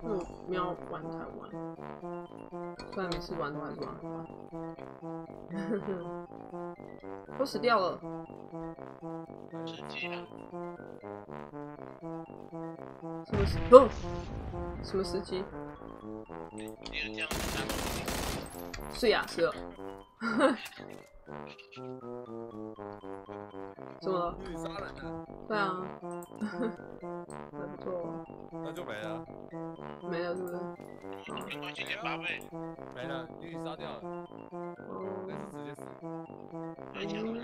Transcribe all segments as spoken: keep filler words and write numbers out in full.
嗯，喵玩台湾，虽然每次玩都还是玩台湾，都死掉了。什么时？哦，什么时机？是呀，是。怎么了？对啊，还不错哦。那就没了。没了是不是？没了，你给杀掉了。哦，那是直接死。太强了。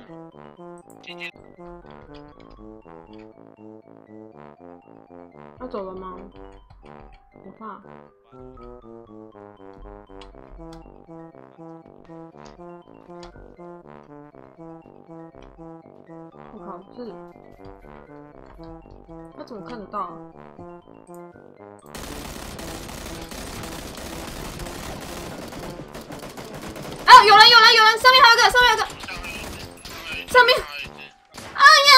姐姐。他走了吗？我怕。 我靠，这他怎么看得到啊？啊！有人，有人，有人！上面还有一个，上面有一个，上面！哎呀，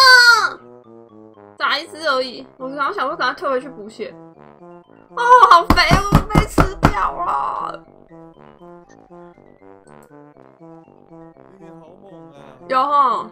打一只而已。我刚想说，赶快退回去补血。哦，好肥，我被吃掉了。 有哈，